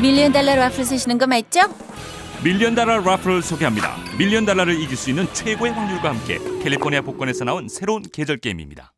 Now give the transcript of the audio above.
밀리언 달러 라플 쓰시는 거 맞죠? 밀리언 달러 라플을 소개합니다. 밀리언 달러를 이길 수 있는 최고의 확률과 함께 캘리포니아 복권에서 나온 새로운 계절 게임입니다.